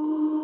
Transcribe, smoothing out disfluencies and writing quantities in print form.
Ooh.